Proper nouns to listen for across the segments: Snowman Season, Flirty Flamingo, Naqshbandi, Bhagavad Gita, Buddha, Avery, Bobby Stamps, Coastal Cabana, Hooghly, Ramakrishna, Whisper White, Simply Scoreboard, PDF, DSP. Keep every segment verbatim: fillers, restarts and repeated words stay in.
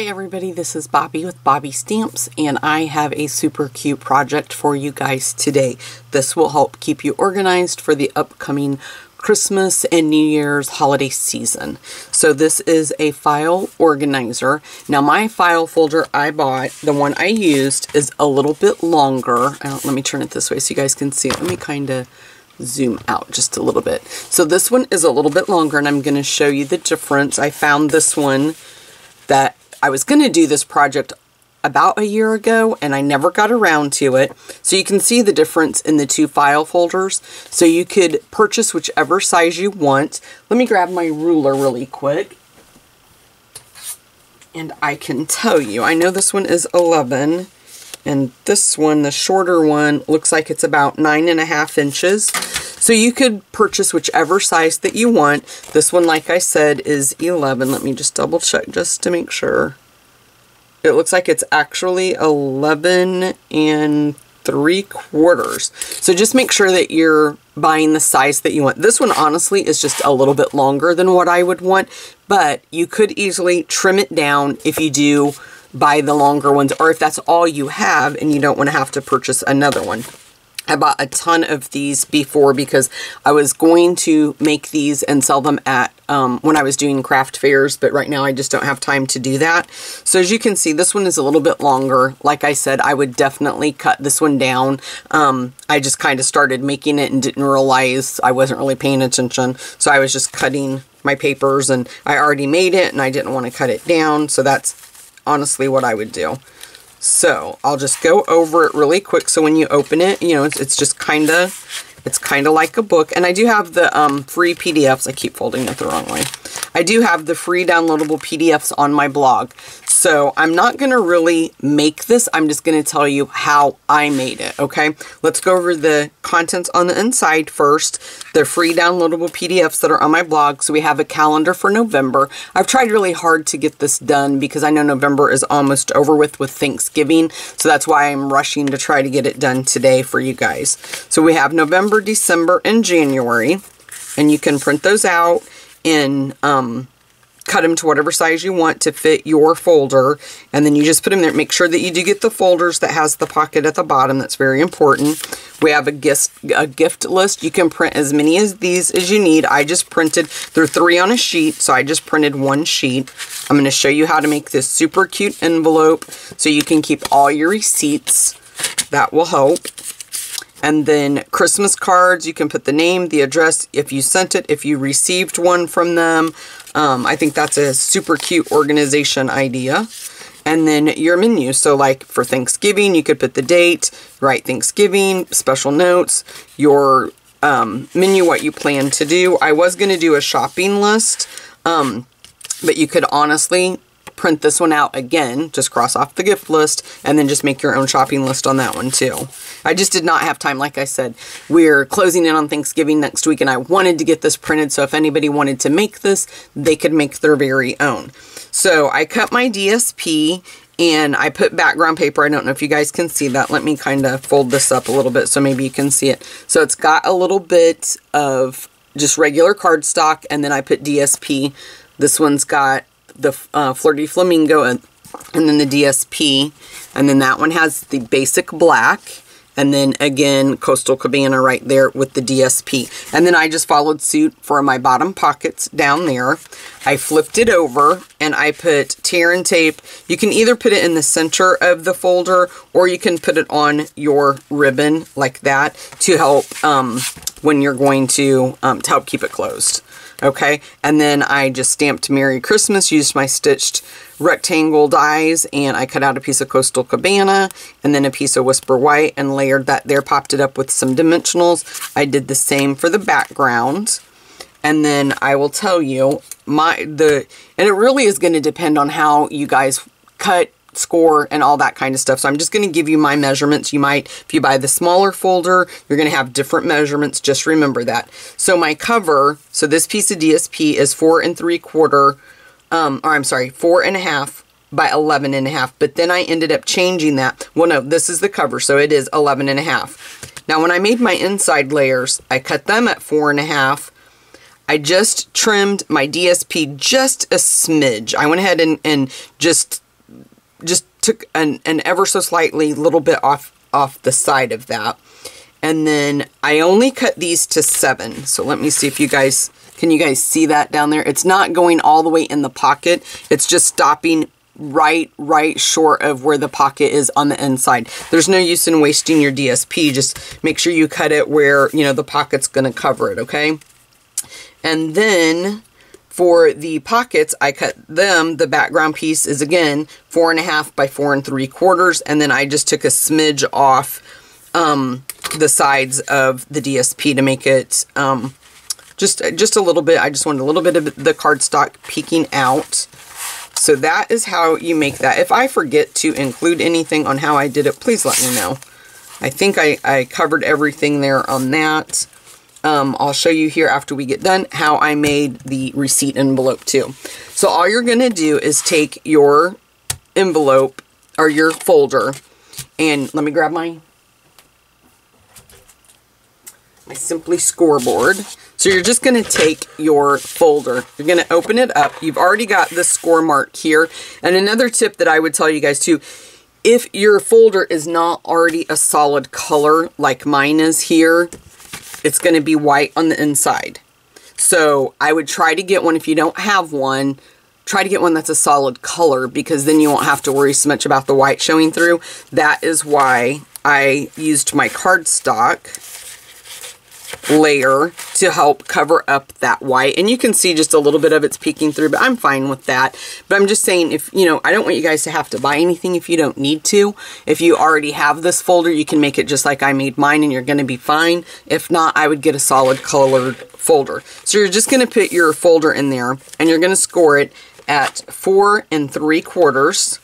Hi everybody, this is Bobby with Bobby Stamps, and I have a super cute project for you guys today. This will help keep you organized for the upcoming Christmas and New Year's holiday season. So this is a file organizer. Now my file folder I bought, the one I used, is a little bit longer. Uh, let me turn it this way so you guys can see it. Let me kind of zoom out just a little bit. So this one is a little bit longer, and I'm going to show you the difference. I found this one that I was going to do this project about a year ago, and I never got around to it. So you can see the difference in the two file folders. So you could purchase whichever size you want. Let me grab my ruler really quick. And I can tell you, I know this one is eleven, and this one, the shorter one, looks like it's about nine and a half inches. So you could purchase whichever size that you want. This one, like I said, is eleven. Let me just double check just to make sure. It looks like it's actually eleven and three quarters. So just make sure that you're buying the size that you want. This one, honestly, is just a little bit longer than what I would want, but you could easily trim it down if you do buy the longer ones, or if that's all you have and you don't want to have to purchase another one. I bought a ton of these before because I was going to make these and sell them at um, when I was doing craft fairs, but right now I just don't have time to do that. So as you can see, this one is a little bit longer. Like I said, I would definitely cut this one down. Um, I just kind of started making it and didn't realize I wasn't really paying attention. So I was just cutting my papers, and I already made it and I didn't want to cut it down. So that's honestly what I would do. So I'll just go over it really quick. So when you open it, you know, it's, it's just kind of, it's kind of like a book. And I do have the um, free P D Fs. I keep folding it the wrong way. I do have the free downloadable P D Fs on my blog. So I'm not going to really make this. I'm just going to tell you how I made it. Okay. Let's go over the contents on the inside first. The free downloadable P D Fs that are on my blog. So we have a calendar for November. I've tried really hard to get this done because I know November is almost over with with Thanksgiving. So that's why I'm rushing to try to get it done today for you guys. So we have November, December, and January, and you can print those out in, um, cut them to whatever size you want to fit your folder, and then you just put them there. Make sure that you do get the folders that has the pocket at the bottom. That's very important. We have a gift, a gift list. You can print as many as these as you need. I just printed, there are three on a sheet, so I just printed one sheet. I'm going to show you how to make this super cute envelope so you can keep all your receipts. That will help. And then Christmas cards, you can put the name, the address, if you sent it, if you received one from them. Um, I think that's a super cute organization idea. And then your menu. So like for Thanksgiving, you could put the date, write Thanksgiving, special notes, your um, menu, what you plan to do. I was going to do a shopping list, um, but you could honestly print this one out again, just cross off the gift list, and then just make your own shopping list on that one too. I just did not have time. Like I said, we're closing in on Thanksgiving next week, and I wanted to get this printed, so if anybody wanted to make this, they could make their very own. So I cut my D S P and I put background paper. I don't know if you guys can see that. Let me kind of fold this up a little bit so maybe you can see it. So it's got a little bit of just regular cardstock, and then I put D S P. This one's got the uh, Flirty Flamingo, and, and then the D S P, and then that one has the basic black, and then again Coastal Cabana right there with the D S P. And then I just followed suit for my bottom pockets down there. I flipped it over and I put tear and tape. You can either put it in the center of the folder, or you can put it on your ribbon like that to help um, when you're going to, um, to help keep it closed. Okay, and then I just stamped Merry Christmas, used my stitched rectangle dies, and I cut out a piece of Coastal Cabana and then a piece of Whisper White and layered that there, popped it up with some dimensionals. I did the same for the background. And then I will tell you, my the and it really is going to depend on how you guys cut, score, and all that kind of stuff. So I'm just going to give you my measurements. You might, if you buy the smaller folder, you're going to have different measurements. Just remember that. So my cover, so this piece of D S P is four and three quarter, um, or I'm sorry, four and a half by eleven and a half. But then I ended up changing that. Well, no, this is the cover, so it is eleven and a half. Now, when I made my inside layers, I cut them at four and a half. I just trimmed my D S P just a smidge. I went ahead and, and just just took an, an ever so slightly little bit off, off the side of that. And then I only cut these to seven. So let me see if you guys, can you guys see that down there? It's not going all the way in the pocket. It's just stopping right, right short of where the pocket is on the inside. There's no use in wasting your D S P. Just make sure you cut it where, you know, the pocket's going to cover it, okay? And then for the pockets, I cut them. The background piece is, again, four and a half by four and three quarters. And then I just took a smidge off um, the sides of the D S P to make it um, just, just a little bit. I just wanted a little bit of the cardstock peeking out. So that is how you make that. If I forget to include anything on how I did it, please let me know. I think I, I covered everything there on that. Um, I'll show you here after we get done how I made the receipt envelope too. So all you're going to do is take your envelope or your folder, and let me grab my, my Simply Scoreboard. So you're just going to take your folder. You're going to open it up. You've already got the score mark here. And another tip that I would tell you guys too, if your folder is not already a solid color like mine is here, it's going to be white on the inside. So I would try to get one, if you don't have one, try to get one that's a solid color, because then you won't have to worry so much about the white showing through. That is why I used my cardstock layer to help cover up that white, and you can see just a little bit of it's peeking through, but I'm fine with that. But I'm just saying, if you know, I don't want you guys to have to buy anything if you don't need to. If you already have this folder, you can make it just like I made mine and you're going to be fine. If not, I would get a solid colored folder. So you're just going to put your folder in there and you're going to score it at four and three quarters.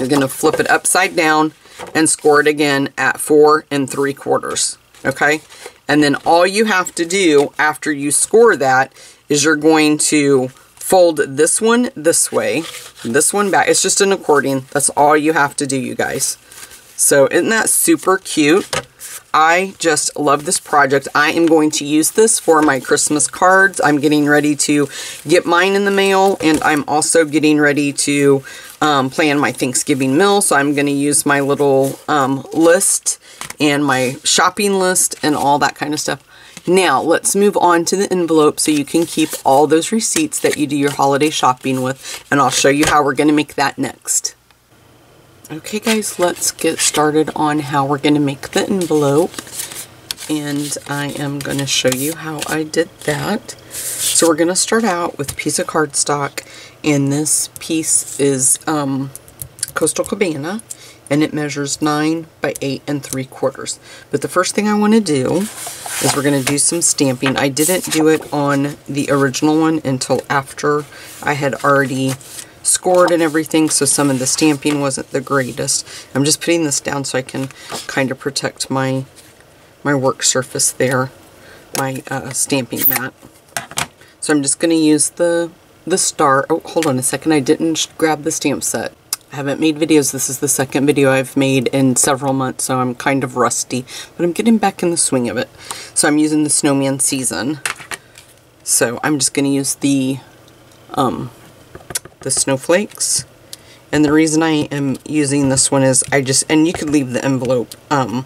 You're going to flip it upside down and score it again at four and three quarters. Okay. And then all you have to do after you score that is you're going to fold this one this way, this one back. It's just an accordion. That's all you have to do, you guys. So isn't that super cute? I just love this project. I am going to use this for my Christmas cards. I'm getting ready to get mine in the mail, and I'm also getting ready to um, plan my Thanksgiving meal. So I'm going to use my little um, list and my shopping list and all that kind of stuff. Now let's move on to the envelope so you can keep all those receipts that you do your holiday shopping with, and I'll show you how we're going to make that next. Okay guys, let's get started on how we're going to make the envelope, and I am going to show you how I did that. So we're going to start out with a piece of cardstock, and this piece is um, Coastal Cabana, and it measures nine by eight and three quarters. But the first thing I want to do is we're going to do some stamping. I didn't do it on the original one until after I had already scored and everything, so some of the stamping wasn't the greatest. I'm just putting this down so I can kind of protect my my work surface there, my uh, stamping mat. So I'm just going to use the the star. Oh, hold on a second. I didn't grab the stamp set. I haven't made videos. This is the second video I've made in several months, so I'm kind of rusty, but I'm getting back in the swing of it. So I'm using the Snowman Season. So I'm just going to use the um, the snowflakes, and the reason I am using this one is I just, and you could leave the envelope um,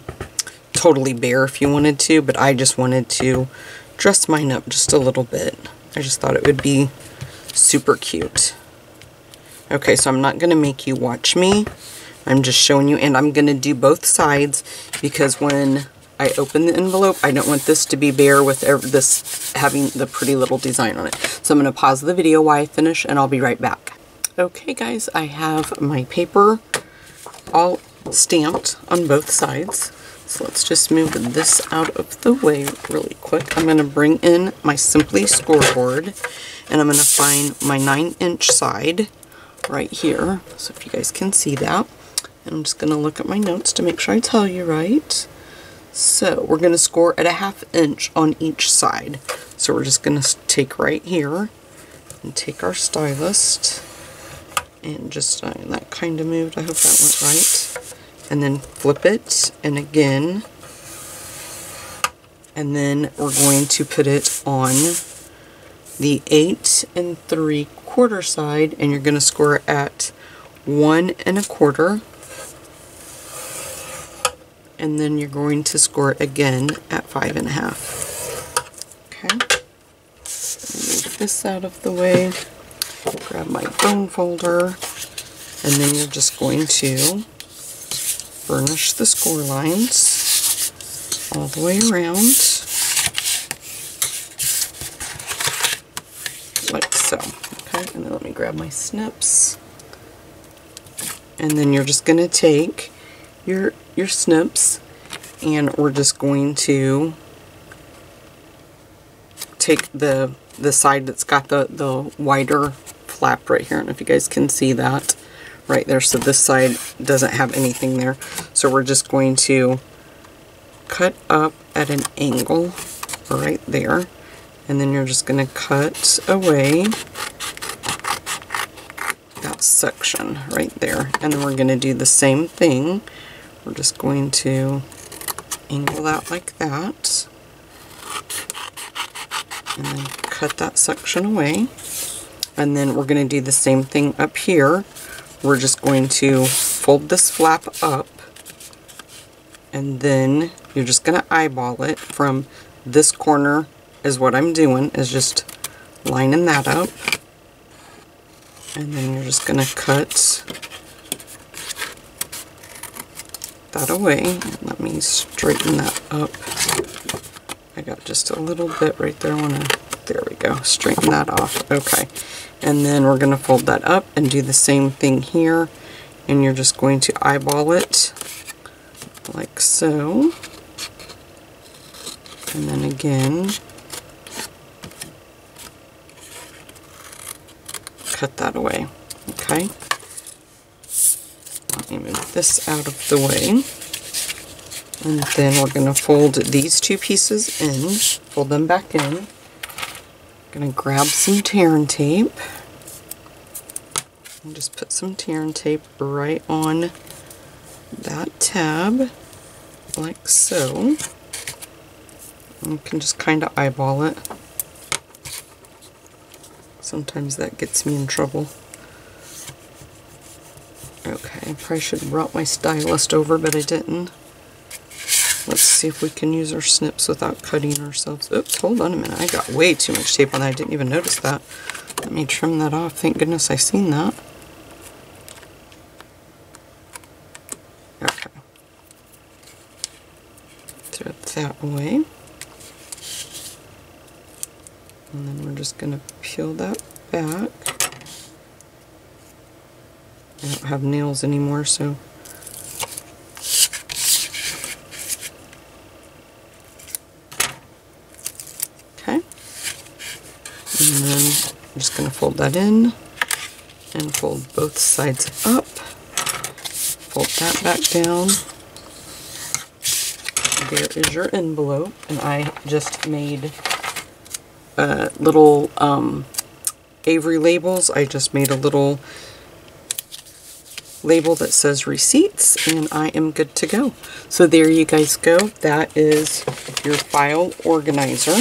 totally bare if you wanted to, but I just wanted to dress mine up just a little bit. I just thought it would be super cute. Okay, so I'm not going to make you watch me. I'm just showing you, and I'm going to do both sides, because when I open the envelope, I don't want this to be bare with this having the pretty little design on it. So I'm going to pause the video while I finish, and I'll be right back. Okay guys, I have my paper all stamped on both sides. So let's just move this out of the way really quick. I'm going to bring in my Simply Scoreboard, and I'm going to find my nine inch side right here. So if you guys can see that, and I'm just going to look at my notes to make sure I tell you right. So we're going to score at a half inch on each side. So we're just going to take right here and take our stylus and just, uh, that kind of moved, I hope that went right. And then flip it, and again, and then we're going to put it on the eight and three quarter side, and you're going to score at one and a quarter, and then you're going to score it again at five and a half. Okay, move this out of the way, grab my bone folder, and then you're just going to burnish the score lines all the way around. Like so. Okay, and then let me grab my snips. And then you're just going to take your your snips, and we're just going to take the the side that's got the the wider flap right here. I don't know if you guys can see that right there. So this side doesn't have anything there. So we're just going to cut up at an angle right there. And then you're just going to cut away that section right there. And then we're going to do the same thing. We're just going to angle that like that. And then cut that section away. And then we're going to do the same thing up here. We're just going to fold this flap up. And then you're just going to eyeball it from this corner. Is what I'm doing is just lining that up, and then you're just going to cut that away. Let me straighten that up. I got just a little bit right there. I wanna, there we go, straighten that off. Okay, and then we're going to fold that up and do the same thing here, and you're just going to eyeball it like so, and then again cut that away. Okay, let me move this out of the way, and then we're going to fold these two pieces in, fold them back in. I'm going to grab some tear and tape and just put some tear and tape right on that tab like so. And you can just kind of eyeball it. Sometimes that gets me in trouble. Okay, I probably should have brought my stylus over, but I didn't. Let's see if we can use our snips without cutting ourselves. Oops, hold on a minute. I got way too much tape on that. I didn't even notice that. Let me trim that off. Thank goodness I seen that. Okay. Throw that away. And then we're just going to peel that back. I don't have nails anymore, so. Okay. And then I'm just going to fold that in and fold both sides up. Fold that back down. There is your envelope. And I just made Uh, little um, Avery labels. I just made a little label that says receipts, and I am good to go. So there you guys go. That is your file organizer.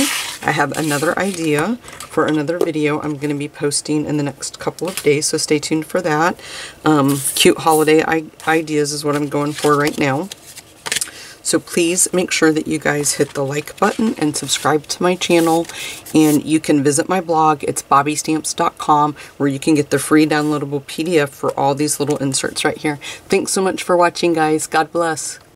I have another idea for another video I'm going to be posting in the next couple of days, so stay tuned for that. Um, cute holiday i- ideas is what I'm going for right now. So please make sure that you guys hit the like button and subscribe to my channel. And you can visit my blog. It's bobby stamps dot com, where you can get the free downloadable P D F for all these little inserts right here. Thanks so much for watching, guys. God bless.